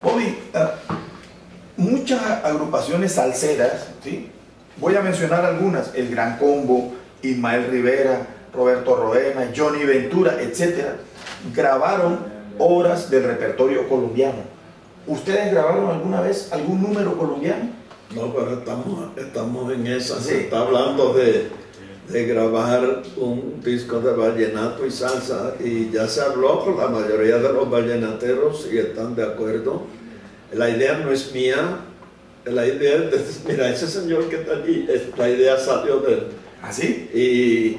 Bobby, muchas agrupaciones salseras, ¿sí? Voy a mencionar algunas, el Gran Combo, Ismael Rivera, Roberto Roena, Johnny Ventura, etc. Grabaron obras del repertorio colombiano. ¿Ustedes grabaron alguna vez algún número colombiano? No, pero estamos en esa. Sí. Se está hablando de grabar un disco de vallenato y salsa, y ya se habló con la mayoría de los vallenateros y están de acuerdo. La idea no es mía, la idea es de, mira, ese señor que está allí, la idea salió de él. ¿Ah, sí?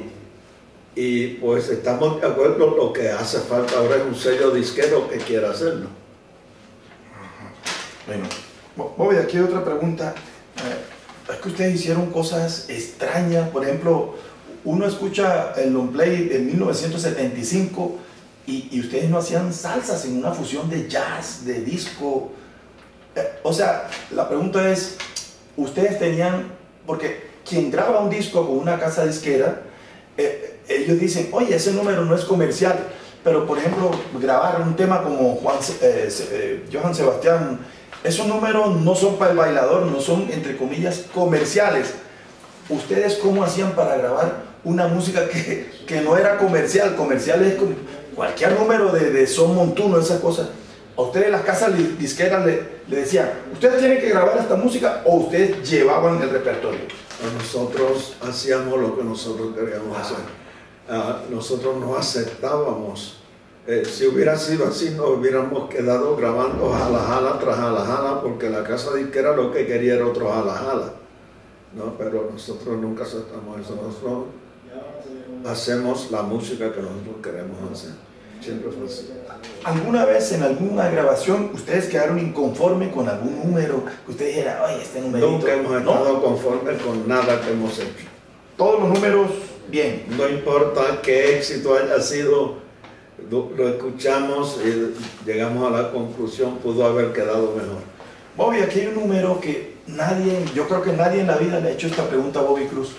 Y pues estamos de acuerdo, lo que hace falta ahora es un sello disquero que quiera hacerlo. Bueno, Bobby, aquí hay otra pregunta. Es que ustedes hicieron cosas extrañas, por ejemplo, uno escucha el long play de 1975 y ustedes no hacían salsa, sino una fusión de jazz, de disco. O sea, la pregunta es, ustedes tenían, porque quien graba un disco con una casa disquera, ellos dicen, oye, ese número no es comercial, pero por ejemplo, grabar un tema como Johann Sebastián, esos números no son para el bailador, no son, entre comillas, comerciales. ¿Ustedes cómo hacían para grabar una música que no era comercial? Comercial es cualquier número de son montuno, esas cosas. A ustedes las casas disqueras le decían, ¿ustedes tienen que grabar esta música o ustedes llevaban el repertorio? Nosotros hacíamos lo que nosotros queríamos hacer. Nosotros no aceptábamos. Si hubiera sido así, nos hubiéramos quedado grabando jala jala tras jala jala, porque la casa disquera lo que quería era otro jala jala, ¿no? Pero nosotros nunca aceptamos eso, nosotros hacemos la música que nosotros queremos hacer, siempre fue así. ¿Alguna vez en alguna grabación ustedes quedaron inconformes con algún número, que ustedes dijeran, ay, este numerito? Nunca hemos estado conformes con nada que hemos hecho. Todos los números, bien. No importa qué éxito haya sido, lo escuchamos y llegamos a la conclusión, pudo haber quedado mejor. Bobby, aquí hay un número que nadie, yo creo que nadie en la vida le ha hecho esta pregunta a Bobby Cruz.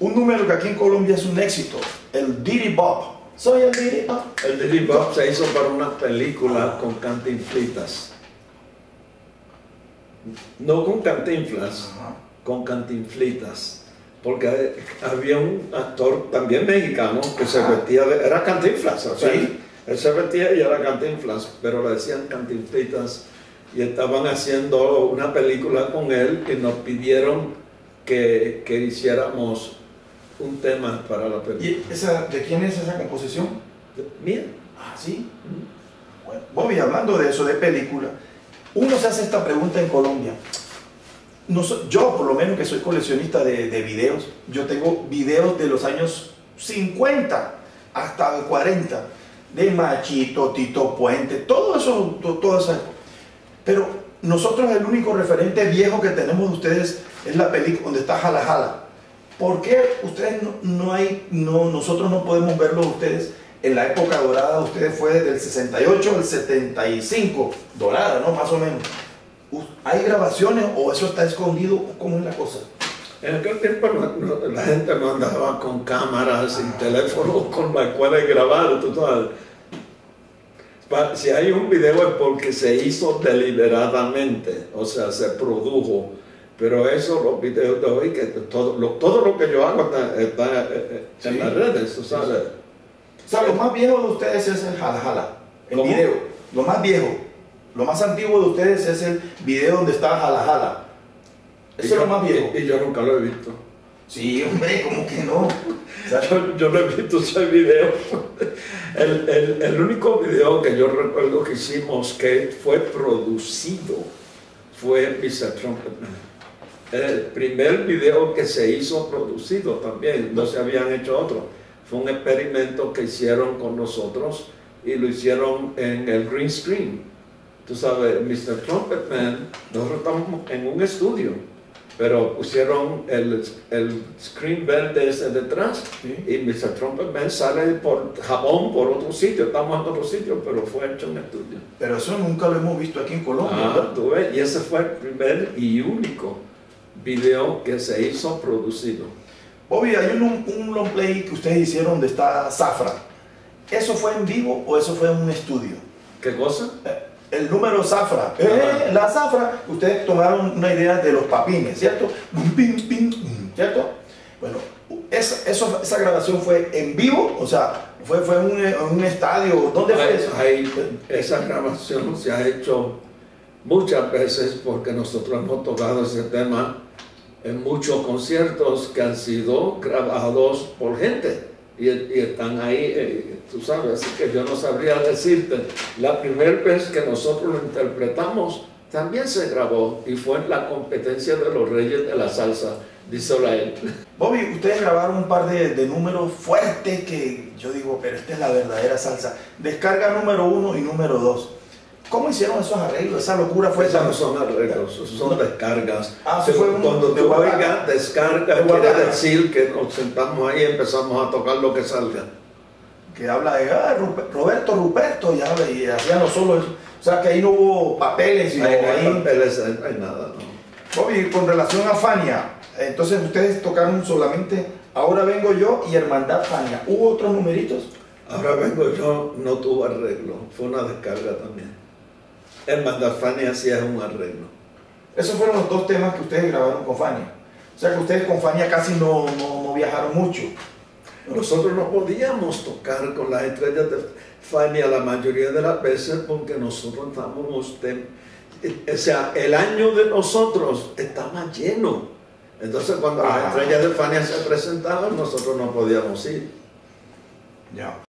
Un número que aquí en Colombia es un éxito, el Diddy Bop. ¿Soy el Diddy Bop? El Diddy Bop se hizo para una película con Cantinflitas. No con Cantinflas, con Cantinflitas. Porque había un actor también mexicano que se vestía de... Era Cantinflas, o sea, sí. Él se vestía y era Cantinflas, pero le decían Cantinflitas y estaban haciendo una película con él y nos pidieron que hiciéramos un tema para la película. ¿Y esa, de quién es esa composición? Mía. Ah, ¿sí? Bueno, Bobby, hablando de eso, de película, uno se hace esta pregunta en Colombia. No, yo, por lo menos que soy coleccionista de videos, yo tengo videos de los años 50 hasta 40, de Machito, Tito Puente, todo eso, pero nosotros el único referente viejo que tenemos de ustedes es la película donde está Jala Jala. ¿Por qué ustedes nosotros no podemos verlo de ustedes? En la época dorada de ustedes fue desde el 68 al 75, dorada, ¿no? Más o menos. ¿Hay grabaciones o eso está escondido? ¿Cómo es la cosa? En aquel tiempo la gente no andaba con cámaras, sin teléfonos con las cuales grabar. Si hay un video es porque se hizo deliberadamente, o sea, se produjo. Pero eso, los videos de hoy, que todo lo que yo hago está sí, en las redes, tú sabes. O sea, lo más viejo de ustedes es el Jala Jala, el video, lo más viejo. Lo más antiguo de ustedes es el video donde está Jala Jala. Eso es lo más viejo. Y yo nunca lo he visto. Sí, hombre, ¿cómo que no? O sea, yo no he visto ese video. El único video que yo recuerdo que hicimos que fue producido fue Mr. Trumpet Man. El primer video que se hizo producido también, no se habían hecho otros. Fue un experimento que hicieron con nosotros y lo hicieron en el green screen. Tú sabes, Mr. Trumpet Man, nosotros estamos en un estudio, pero pusieron el screen verde ese detrás, sí, y Mr. Trumpet Man sale por Japón, por otro sitio, estamos en otro sitio, pero fue hecho en estudio. Pero eso nunca lo hemos visto aquí en Colombia. Ah, tú ves, y ese fue el primer y único video que se hizo producido. Bobby, hay un long play que ustedes hicieron donde está Zafra. ¿Eso fue en vivo o eso fue en un estudio? ¿Qué cosa? el número Zafra. La Zafra, ustedes tomaron una idea de los papines, ¿cierto? ¿Cierto? Bueno, esa grabación fue en vivo, o sea, fue en un estadio. ¿Dónde fue eso? Esa grabación se ha hecho muchas veces porque nosotros hemos tocado ese tema en muchos conciertos que han sido grabados por gente y están ahí, tú sabes, así que yo no sabría decirte. La primera vez que nosotros lo interpretamos también se grabó y fue en la competencia de los Reyes de la Salsa, dice Israel. Bobby, ustedes grabaron un par de números fuertes que yo digo, pero esta es la verdadera salsa. Descarga número 1 y número 2. ¿Cómo hicieron esos arreglos? Esa locura fue... Esos no son arreglos, son descargas. Cuando tú oigas descarga, quiere decir que nos sentamos ahí y empezamos a tocar lo que salga. Que habla de Roberto Ruperto, ya veía, hacían los solos. O sea, que ahí no hubo papeles. No hay papeles, no hay nada. ¿No? Bobby, con relación a Fania, entonces ustedes tocaron solamente Ahora Vengo Yo y Hermandad Fania. ¿Hubo otros numeritos? Ahora Vengo Yo no tuvo arreglo, fue una descarga también. Hermandad Fania sí es un arreglo. Esos fueron los dos temas que ustedes grabaron con Fania. O sea que ustedes con Fania casi no viajaron mucho. Nosotros no podíamos tocar con las estrellas de Fania la mayoría de las veces porque nosotros estábamos... O sea, el año de nosotros estaba lleno. Entonces cuando las estrellas de Fania se presentaban, nosotros no podíamos ir. Ya.